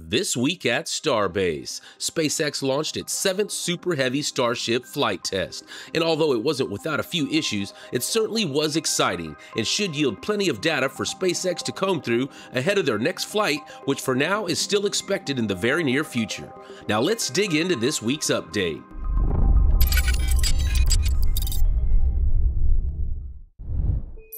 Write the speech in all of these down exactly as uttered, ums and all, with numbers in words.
This week at Starbase, SpaceX launched its seventh Super Heavy Starship flight test, and although it wasn't without a few issues, it certainly was exciting and should yield plenty of data for SpaceX to comb through ahead of their next flight, which for now is still expected in the very near future. Now let's dig into this week's update.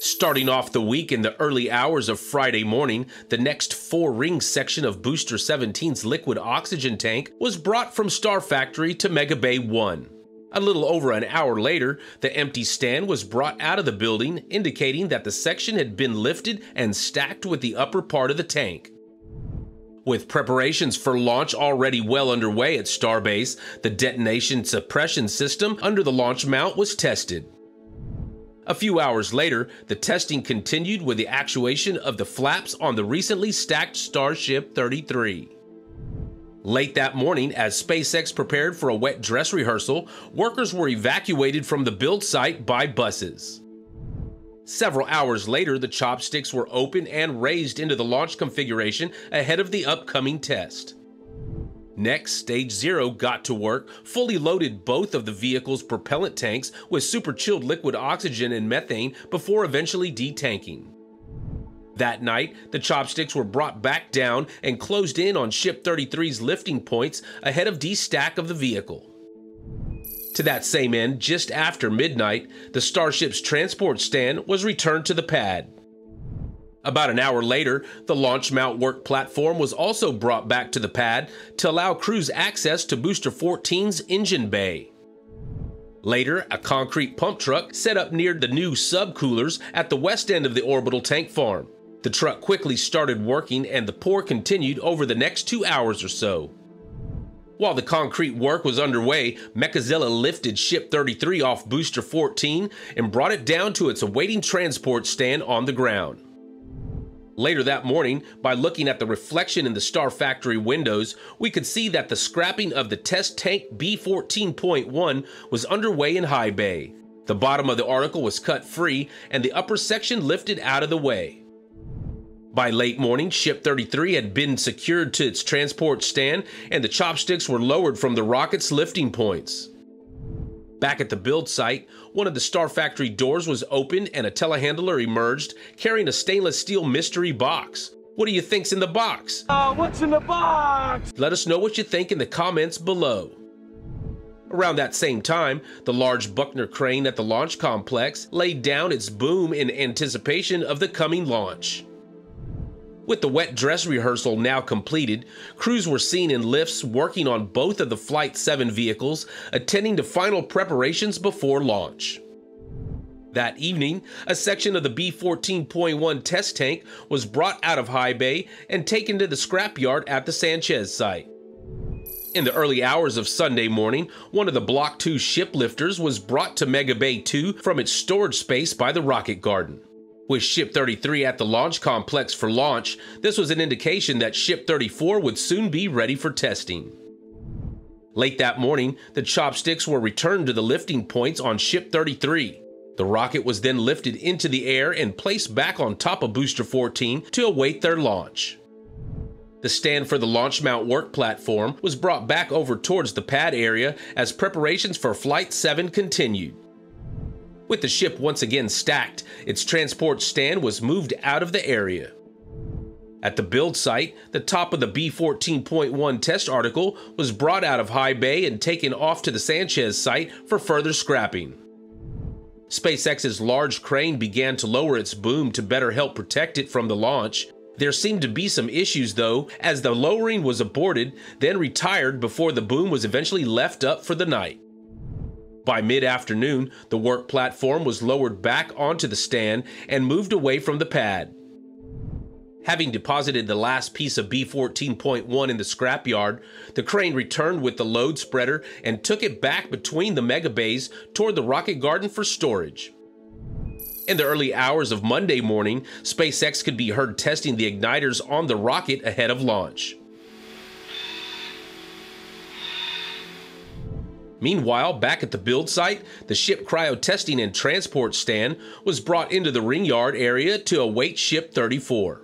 Starting off the week in the early hours of Friday morning, the next four-ring section of Booster seventeen's liquid oxygen tank was brought from Star Factory to Mega Bay one. A little over an hour later, the empty stand was brought out of the building, indicating that the section had been lifted and stacked with the upper part of the tank. With preparations for launch already well underway at Starbase, the detonation suppression system under the launch mount was tested. A few hours later, the testing continued with the actuation of the flaps on the recently stacked Starship thirty-three. Late that morning, as SpaceX prepared for a wet dress rehearsal, workers were evacuated from the build site by buses. Several hours later, the chopsticks were opened and raised into the launch configuration ahead of the upcoming test. Next, Stage Zero got to work, fully loaded both of the vehicle's propellant tanks with super-chilled liquid oxygen and methane before eventually detanking. That night, the chopsticks were brought back down and closed in on Ship thirty-three's lifting points ahead of destack of the vehicle. To that same end, just after midnight, the Starship's transport stand was returned to the pad. About an hour later, the launch mount work platform was also brought back to the pad to allow crews access to Booster fourteen's engine bay. Later, a concrete pump truck set up near the new subcoolers at the west end of the orbital tank farm. The truck quickly started working and the pour continued over the next two hours or so. While the concrete work was underway, Mechazilla lifted Ship thirty-three off Booster fourteen and brought it down to its awaiting transport stand on the ground. Later that morning, by looking at the reflection in the Star Factory windows, we could see that the scrapping of the test tank B fourteen point one was underway in High Bay. The bottom of the article was cut free, and the upper section lifted out of the way. By late morning, Ship thirty-three had been secured to its transport stand, and the chopsticks were lowered from the rocket's lifting points. Back at the build site, one of the Star Factory doors was opened and a telehandler emerged, carrying a stainless steel mystery box. What do you think's in the box? Oh, what's in the box? Let us know what you think in the comments below. Around that same time, the large Buckner crane at the launch complex laid down its boom in anticipation of the coming launch. With the wet dress rehearsal now completed, crews were seen in lifts working on both of the Flight seven vehicles, attending to final preparations before launch. That evening, a section of the B fourteen point one test tank was brought out of High Bay and taken to the scrapyard at the Sanchez site. In the early hours of Sunday morning, one of the Block two shiplifters was brought to Mega Bay two from its storage space by the Rocket Garden. With Ship thirty-three at the launch complex for launch, this was an indication that Ship thirty-four would soon be ready for testing. Late that morning, the chopsticks were returned to the lifting points on Ship thirty-three. The rocket was then lifted into the air and placed back on top of Booster fourteen to await their launch. The stand for the launch mount work platform was brought back over towards the pad area as preparations for Flight seven continued. With the ship once again stacked, its transport stand was moved out of the area. At the build site, the top of the B fourteen point one test article was brought out of High Bay and taken off to the Sanchez site for further scrapping. SpaceX's large crane began to lower its boom to better help protect it from the launch. There seemed to be some issues though, as the lowering was aborted, then retired before the boom was eventually left up for the night. By mid-afternoon, the work platform was lowered back onto the stand and moved away from the pad. Having deposited the last piece of B fourteen point one in the scrapyard, the crane returned with the load spreader and took it back between the mega bays toward the Rocket Garden for storage. In the early hours of Monday morning, SpaceX could be heard testing the igniters on the rocket ahead of launch. Meanwhile, back at the build site, the ship cryo-testing and transport stand was brought into the ring yard area to await Ship thirty-four.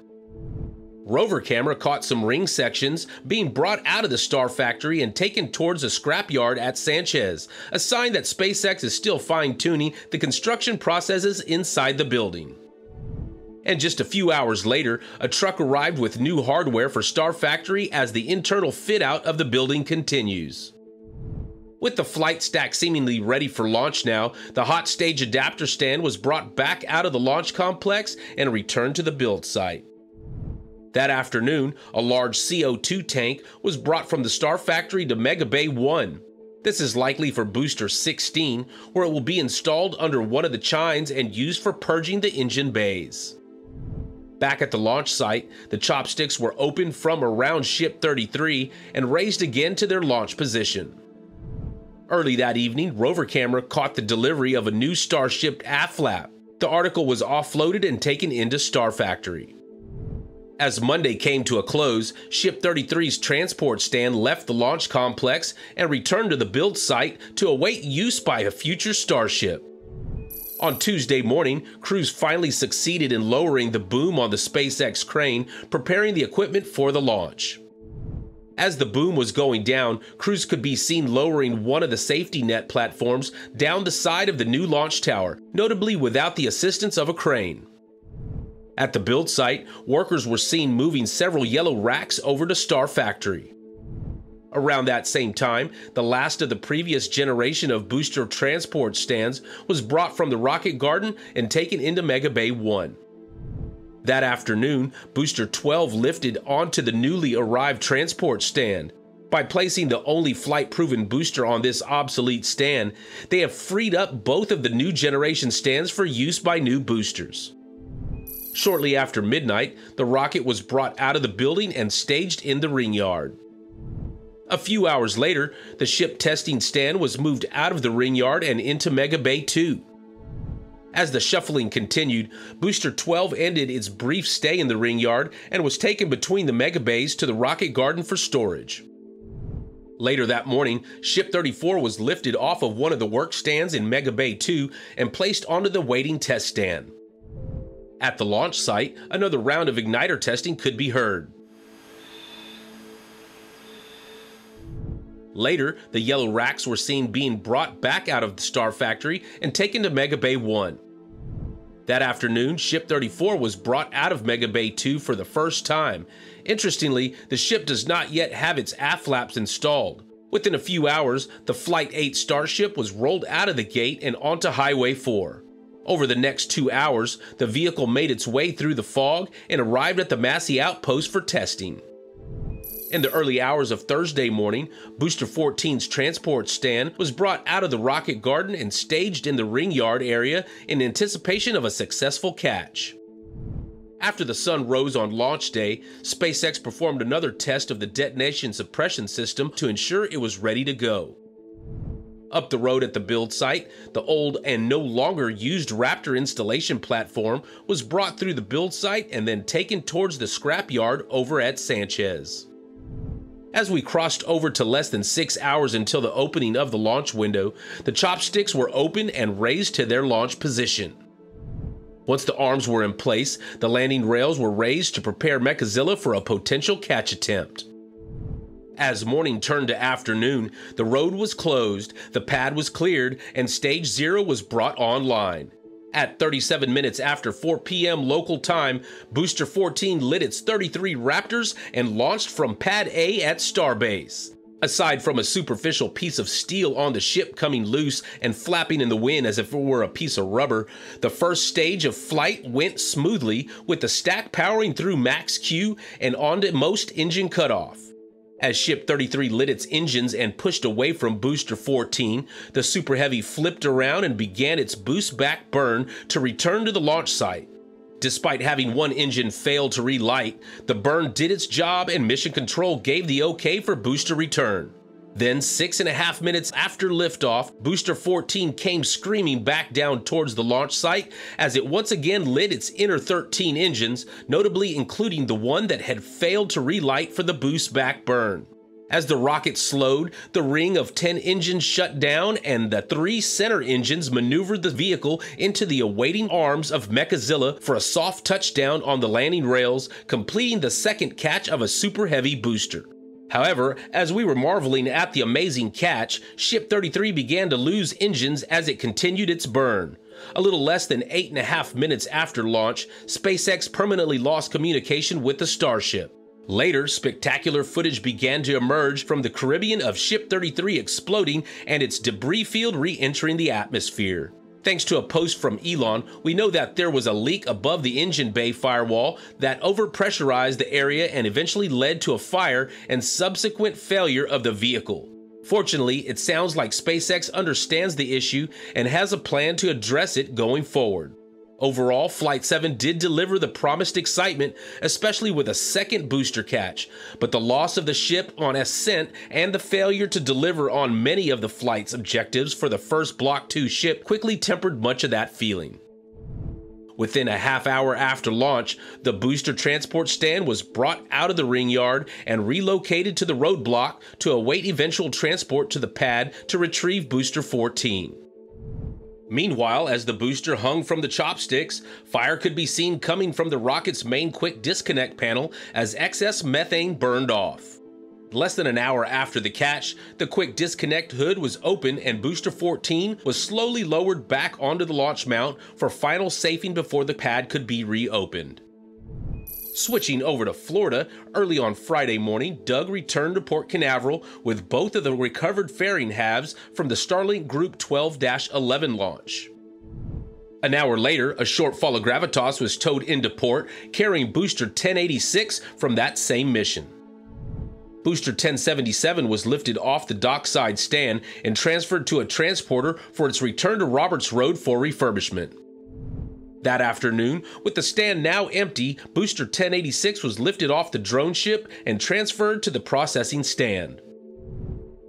Rover camera caught some ring sections being brought out of the Star Factory and taken towards a scrapyard at Sanchez, a sign that SpaceX is still fine-tuning the construction processes inside the building. And just a few hours later, a truck arrived with new hardware for Star Factory as the internal fit-out of the building continues. With the flight stack seemingly ready for launch now, the hot stage adapter stand was brought back out of the launch complex and returned to the build site. That afternoon, a large C O two tank was brought from the Star Factory to Mega Bay one. This is likely for Booster sixteen, where it will be installed under one of the chines and used for purging the engine bays. Back at the launch site, the chopsticks were opened from around Ship thirty-three and raised again to their launch position. Early that evening, Rover camera caught the delivery of a new Starship aft flap. The article was offloaded and taken into Star Factory. As Monday came to a close, Ship thirty-three's transport stand left the launch complex and returned to the build site to await use by a future Starship. On Tuesday morning, crews finally succeeded in lowering the boom on the SpaceX crane, preparing the equipment for the launch. As the boom was going down, crews could be seen lowering one of the safety net platforms down the side of the new launch tower, notably without the assistance of a crane. At the build site, workers were seen moving several yellow racks over to Star Factory. Around that same time, the last of the previous generation of booster transport stands was brought from the Rocket Garden and taken into Mega Bay one. That afternoon, Booster twelve lifted onto the newly arrived transport stand. By placing the only flight-proven booster on this obsolete stand, they have freed up both of the new generation stands for use by new boosters. Shortly after midnight, the rocket was brought out of the building and staged in the ring yard. A few hours later, the ship testing stand was moved out of the ring yard and into Mega Bay two. As the shuffling continued, Booster twelve ended its brief stay in the ring yard and was taken between the Mega Bays to the Rocket Garden for storage. Later that morning, Ship thirty-four was lifted off of one of the work stands in Mega Bay two and placed onto the waiting test stand. At the launch site, another round of igniter testing could be heard. Later, the yellow racks were seen being brought back out of the Star Factory and taken to Mega Bay one. That afternoon, Ship thirty-four was brought out of Mega Bay two for the first time. Interestingly, the ship does not yet have its aft flaps installed. Within a few hours, the Flight eight Starship was rolled out of the gate and onto Highway four. Over the next two hours, the vehicle made its way through the fog and arrived at the Massey Outpost for testing. In the early hours of Thursday morning, Booster fourteen's transport stand was brought out of the Rocket Garden and staged in the ring yard area in anticipation of a successful catch. After the sun rose on launch day, SpaceX performed another test of the detonation suppression system to ensure it was ready to go. Up the road at the build site, the old and no longer used Raptor installation platform was brought through the build site and then taken towards the scrapyard over at Sanchez. As we crossed over to less than six hours until the opening of the launch window, the chopsticks were opened and raised to their launch position. Once the arms were in place, the landing rails were raised to prepare Mechazilla for a potential catch attempt. As morning turned to afternoon, the road was closed, the pad was cleared, and Stage Zero was brought online. At thirty-seven minutes after four p m local time, Booster fourteen lit its thirty-three Raptors and launched from Pad A at Starbase. Aside from a superficial piece of steel on the ship coming loose and flapping in the wind as if it were a piece of rubber, the first stage of flight went smoothly, with the stack powering through max Q and on to most engine cutoff. As Ship thirty-three lit its engines and pushed away from Booster fourteen, the Super Heavy flipped around and began its boost back burn to return to the launch site. Despite having one engine fail to relight, the burn did its job and Mission Control gave the okay for booster return. Then, six and a half minutes after liftoff, Booster fourteen came screaming back down towards the launch site as it once again lit its inner thirteen engines, notably including the one that had failed to relight for the boost back burn. As the rocket slowed, the ring of ten engines shut down and the three center engines maneuvered the vehicle into the awaiting arms of Mechazilla for a soft touchdown on the landing rails, completing the second catch of a Super Heavy booster. However, as we were marveling at the amazing catch, Ship thirty-three began to lose engines as it continued its burn. A little less than eight and a half minutes after launch, SpaceX permanently lost communication with the Starship. Later, spectacular footage began to emerge from the Caribbean of Ship thirty-three exploding and its debris field re-entering the atmosphere. Thanks to a post from Elon, we know that there was a leak above the engine bay firewall that overpressurized the area and eventually led to a fire and subsequent failure of the vehicle. Fortunately, it sounds like SpaceX understands the issue and has a plan to address it going forward. Overall, Flight seven did deliver the promised excitement, especially with a second booster catch, but the loss of the ship on ascent and the failure to deliver on many of the flight's objectives for the first Block two ship quickly tempered much of that feeling. Within a half hour after launch, the booster transport stand was brought out of the ring yard and relocated to the roadblock to await eventual transport to the pad to retrieve Booster fourteen. Meanwhile, as the booster hung from the chopsticks, fire could be seen coming from the rocket's main quick disconnect panel as excess methane burned off. Less than an hour after the catch, the quick disconnect hood was open and Booster fourteen was slowly lowered back onto the launch mount for final safing before the pad could be reopened. Switching over to Florida, early on Friday morning, Doug returned to Port Canaveral with both of the recovered fairing halves from the Starlink Group twelve eleven launch. An hour later, a short fall of Gravitas was towed into port, carrying Booster ten eighty-six from that same mission. Booster ten seventy-seven was lifted off the dockside stand and transferred to a transporter for its return to Roberts Road for refurbishment. That afternoon, with the stand now empty, Booster ten eighty-six was lifted off the drone ship and transferred to the processing stand.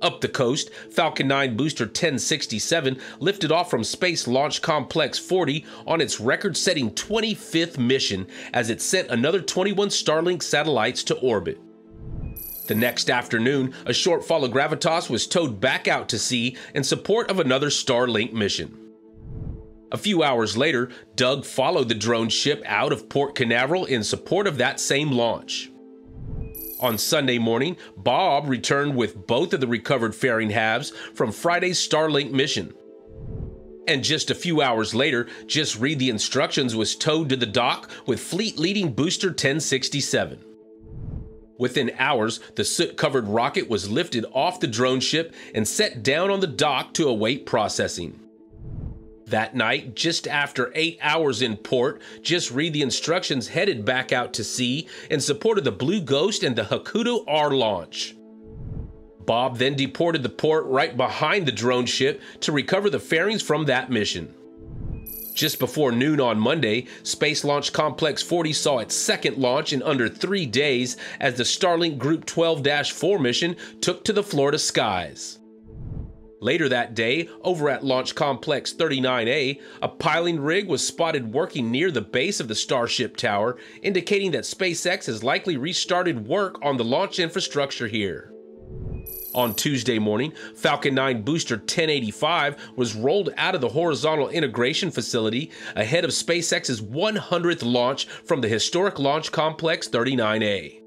Up the coast, Falcon nine Booster ten sixty-seven lifted off from Space Launch Complex forty on its record-setting twenty-fifth mission as it sent another twenty-one Starlink satellites to orbit. The next afternoon, a short fall of Gravitas was towed back out to sea in support of another Starlink mission. A few hours later, Doug followed the drone ship out of Port Canaveral in support of that same launch. On Sunday morning, Bob returned with both of the recovered fairing halves from Friday's Starlink mission. And just a few hours later, Just Read the Instructions was towed to the dock with fleet leading Booster ten sixty-seven. Within hours, the soot-covered rocket was lifted off the drone ship and set down on the dock to await processing. That night, just after eight hours in port, Just Read the Instructions headed back out to sea in support of the Blue Ghost and the Hakuto R launch. Bob then departed the port right behind the drone ship to recover the fairings from that mission. Just before noon on Monday, Space Launch Complex forty saw its second launch in under three days as the Starlink Group twelve dash four mission took to the Florida skies. Later that day, over at Launch Complex thirty-nine A, a piling rig was spotted working near the base of the Starship tower, indicating that SpaceX has likely restarted work on the launch infrastructure here. On Tuesday morning, Falcon nine Booster ten eighty-five was rolled out of the horizontal integration facility ahead of SpaceX's one hundredth launch from the historic Launch Complex thirty-nine A.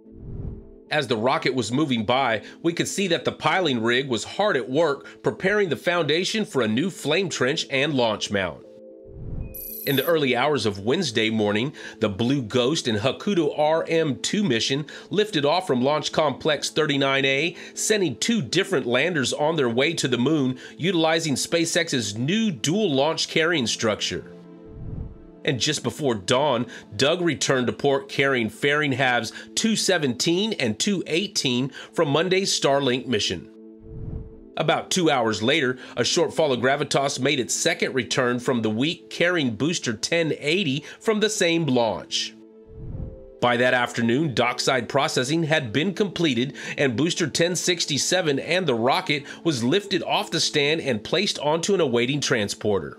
As the rocket was moving by, we could see that the piling rig was hard at work preparing the foundation for a new flame trench and launch mount. In the early hours of Wednesday morning, the Blue Ghost and Hakuto R M two mission lifted off from Launch Complex thirty-nine A, sending two different landers on their way to the moon, utilizing SpaceX's new dual launch carrying structure. And just before dawn, Doug returned to port carrying fairing halves two seventeen and two eighteen from Monday's Starlink mission. About two hours later, a short fall of Gravitas made its second return from the week carrying Booster ten eighty from the same launch. By that afternoon, dockside processing had been completed and Booster ten sixty-seven and the rocket was lifted off the stand and placed onto an awaiting transporter.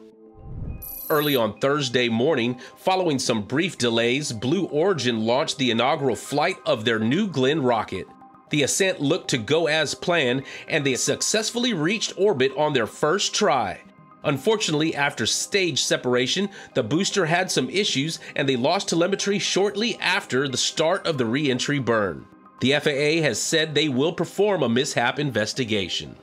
Early on Thursday morning, following some brief delays, Blue Origin launched the inaugural flight of their New Glenn rocket. The ascent looked to go as planned, and they successfully reached orbit on their first try. Unfortunately, after stage separation, the booster had some issues and they lost telemetry shortly after the start of the re-entry burn. The F A A has said they will perform a mishap investigation.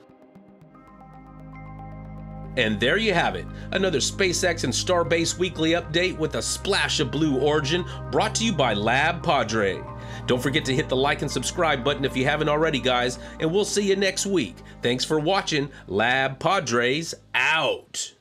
And there you have it, another SpaceX and Starbase weekly update with a splash of Blue Origin, brought to you by Lab Padre. Don't forget to hit the like and subscribe button if you haven't already, guys, and we'll see you next week. Thanks for watching. Lab Padres out.